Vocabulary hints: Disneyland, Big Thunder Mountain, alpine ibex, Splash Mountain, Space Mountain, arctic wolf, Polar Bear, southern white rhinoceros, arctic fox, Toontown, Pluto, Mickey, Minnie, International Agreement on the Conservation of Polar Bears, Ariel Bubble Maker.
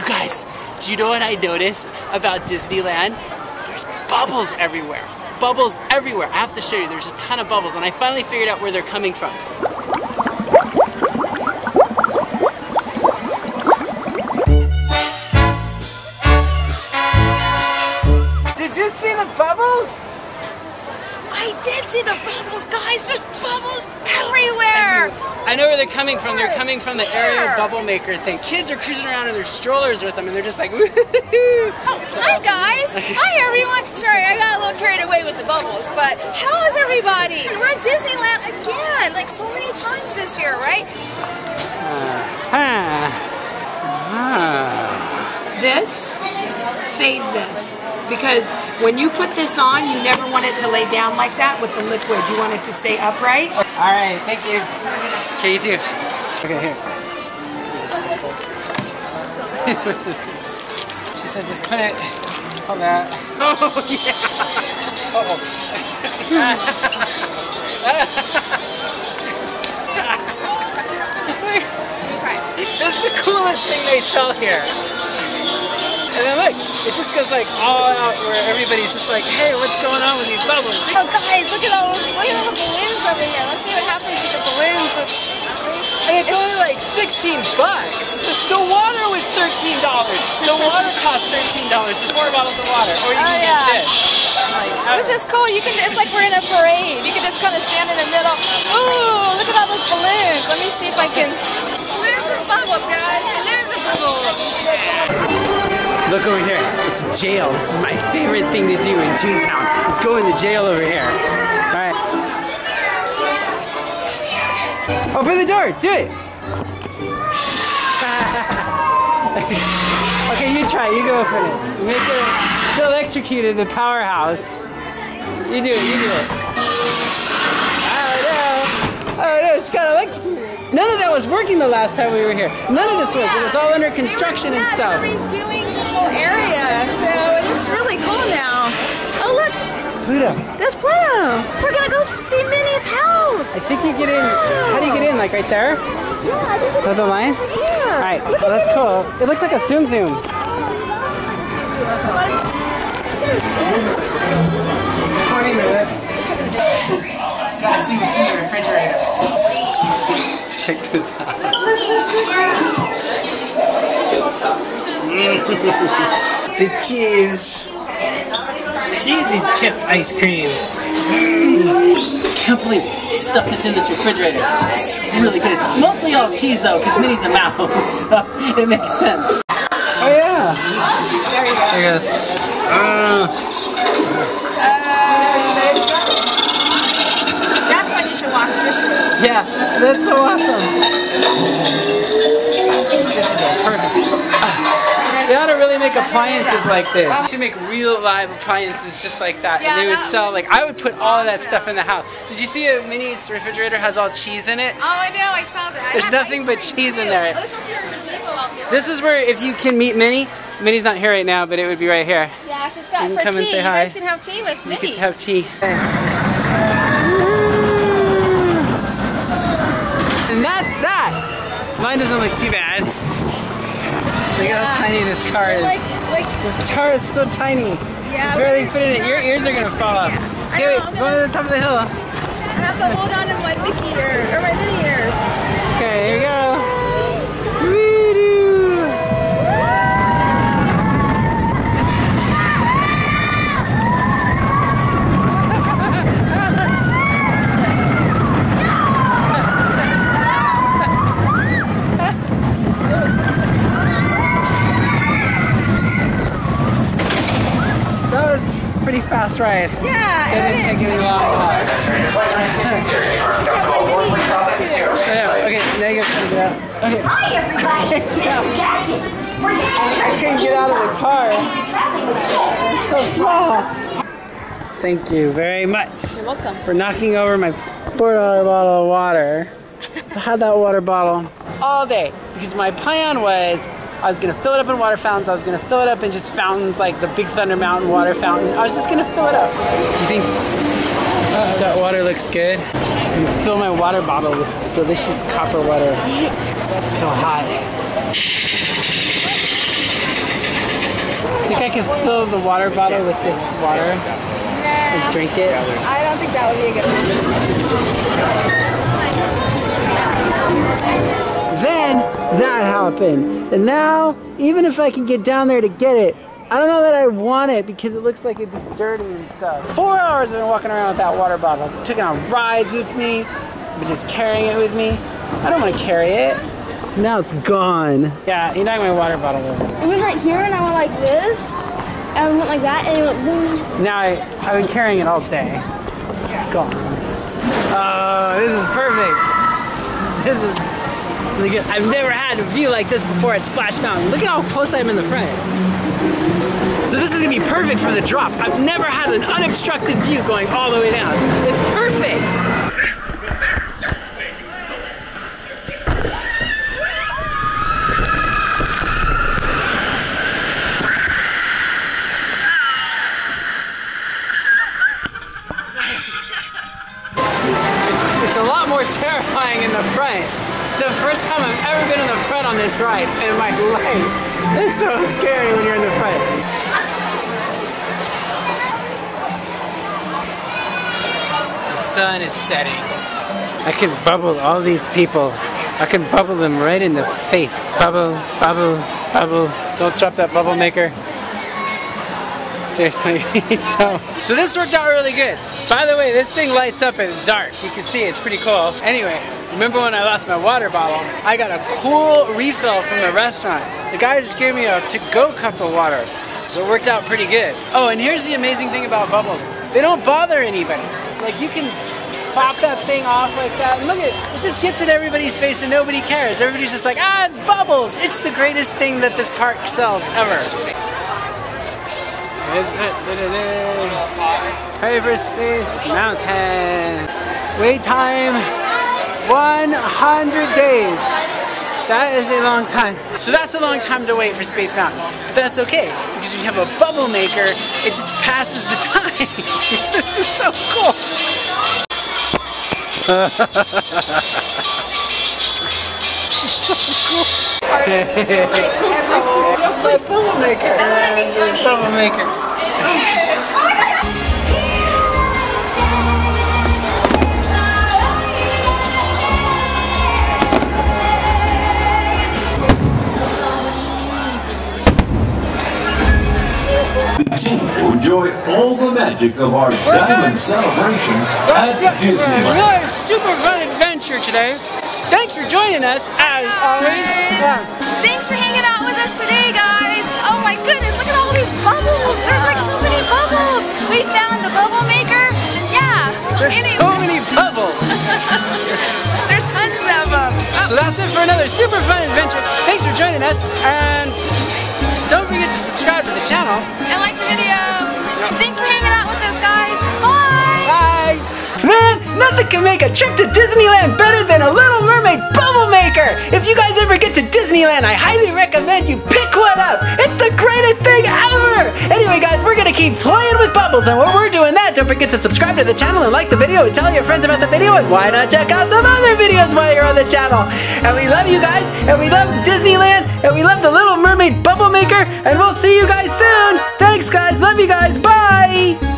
You guys, do you know what I noticed about Disneyland? There's bubbles everywhere. Bubbles everywhere. I have to show you, there's a ton of bubbles, and I finally figured out where they're coming from. Did you see the bubbles? I did see the bubbles, guys. There's bubbles everywhere. I know where they're coming from. They're coming from the Ariel Bubble Maker thing. Kids are cruising around in their strollers with them, and they're just like, woo-hoo-hoo. Oh, hi, guys. Hi, everyone. Sorry, I got a little carried away with the bubbles, but how is everybody? We're at Disneyland again, like so many times this year, right? This? Save this. Because when you put this on, you never want it to lay down like that with the liquid. You want it to stay upright. All right, thank you. Okay, you too. Okay, here. She said just put it on that. Oh, yeah. Uh-oh. Let me try. That's the coolest thing they sell here. And then look, it just goes like all out where everybody's just like, hey, what's going on with these bubbles? Oh guys, look at all the balloons over here. Let's see what happens with the balloons. And it's only like $16. The water was $13. The water cost $13 for 4 bottles of water. Or you can get this. This is cool. You can just, it's like we're in a parade. You can just kind of stand in the middle. Ooh, look at all those balloons. Let me see if I can. Balloons and bubbles, guys. Balloons and bubbles. Look over here, it's jail. This is my favorite thing to do in Toontown. Let's go in the jail over here. All right. Open the door, do it. Okay, you try, you go open it. Make it so electrocuted, the powerhouse. You do it, you do it. Oh no, she got electrocuted. None of that was working the last time we were here. None of this was, it was all under construction and stuff. Area, so it looks really cool now. Oh look, there's Pluto. There's Pluto. We're gonna go see Minnie's house. I think you get in. How do you get in? Like right there? Yeah, I think. With the line? Yeah. All right, well, that's cool. It looks like a zoom zoom. Gotta see what's in the refrigerator. Check this out. The cheesy chip ice cream. Can't believe the stuff that's in this refrigerator. It's really good. It's mostly all cheese though, because Minnie's a mouse, so it makes sense. Oh yeah. There you go. There it goes. That's how you should wash dishes. Yeah, that's so awesome. This is perfect. They ought to really make appliances like this. You should make real live appliances just like that. Yeah, and they would sell, like, I would put all of that stuff in the house. Did you see a Minnie's refrigerator has all cheese in it? Oh, I know, I saw that. There's nothing but cheese in there. Oh, this was here in the table all day. This is where, if you can meet Minnie, Minnie's not here right now, but it would be right here. Yeah, she's got for tea. You guys can have tea with Minnie. You can have tea. And that's that. Mine doesn't look too bad. Look how tiny this car is. This car is so tiny. Yeah, barely fit in it. Your ears are gonna fall off. Yeah. Wait, go to the top of the hill. I have to hold on to my Mickey ears, or my Minnie ears. Okay, here we go. Pretty fast ride. Yeah, didn't take it long. Okay, now you gotta get out. Okay. Hi everybody, this is Jackie. I couldn't get out of the car. It's so small. Thank you very much. You're welcome. For knocking over my $4 bottle of water. I had that water bottle all day because my plan was I was going to fill it up in water fountains, I was going to fill it up in just fountains like the Big Thunder Mountain water fountain. I was just going to fill it up. Do you think that water looks good? I'm going to fill my water bottle with delicious copper water. It's so hot. I think I can fill the water bottle with this water and drink it. I don't think that would be a good one. Then that happened. And now, even if I can get down there to get it, I don't know that I want it because it looks like it'd be dirty and stuff. 4 hours I've been walking around with that water bottle. I took it on rides with me, but just carrying it with me. I don't want to carry it. Now it's gone. Yeah, you knocked my water bottle over. It was right here and I went like this, and I went like that, and it went boom. Now I've been carrying it all day. It's gone. Oh, this is perfect. This is really good. I've never had a view like this before at Splash Mountain. Look at how close I am in the front. So this is gonna be perfect for the drop. I've never had an unobstructed view going all the way down. It's perfect. It's a lot more terrifying in the front. It's the first time I've ever been in the front on this ride in my life. It's so scary when you're in the front. The sun is setting. I can bubble all these people. I can bubble them right in the face. Bubble, bubble, bubble. Don't drop that bubble maker. Seriously, don't. So this worked out really good. By the way, this thing lights up in the dark. You can see it's pretty cool. Anyway, remember when I lost my water bottle? I got a cool refill from the restaurant. The guy just gave me a to-go cup of water. So it worked out pretty good. Oh, and here's the amazing thing about bubbles. They don't bother anybody. Like, you can pop that thing off like that. And look at it. It just gets in everybody's face and nobody cares. Everybody's just like, ah, it's bubbles. It's the greatest thing that this park sells ever. Hyper Space Mountain. Wait time, 100 days. That is a long time. So that's a long time to wait for Space Mountain. But that's okay, because when you have a bubble maker, it just passes the time. This is so cool. This is so cool. Go play bubble maker. Bubble maker. Enjoy all the magic of our diamond celebration at Disneyland. Another super fun adventure today. Thanks for joining us as always. Thanks for hanging out with us today, guys. Oh my goodness, look at all these bubbles. There's like so many bubbles. We found the bubble maker. Yeah. There's so many bubbles. There's tons of them. Oh. So that's it for another super fun adventure. Thanks for joining us, and don't forget to subscribe to the channel. And like the video. Thanks for hanging out with us, guys. Bye. Bye. Man, nothing can make a trip to Disneyland better than a Little Mermaid Bubble Maker. If you guys ever get to Disneyland, I highly recommend you pick one up. It's the greatest thing ever. Anyway, guys, we're going to keep playing with bubbles. And while we're doing that, don't forget to subscribe to the channel and like the video and tell your friends about the video. And why not check out some other videos while you're on the channel. And we love you guys. And we love Disneyland. And we love the Little Mermaid Bubble Maker, and we'll see you guys soon. Thanks, guys. Love you guys. Bye.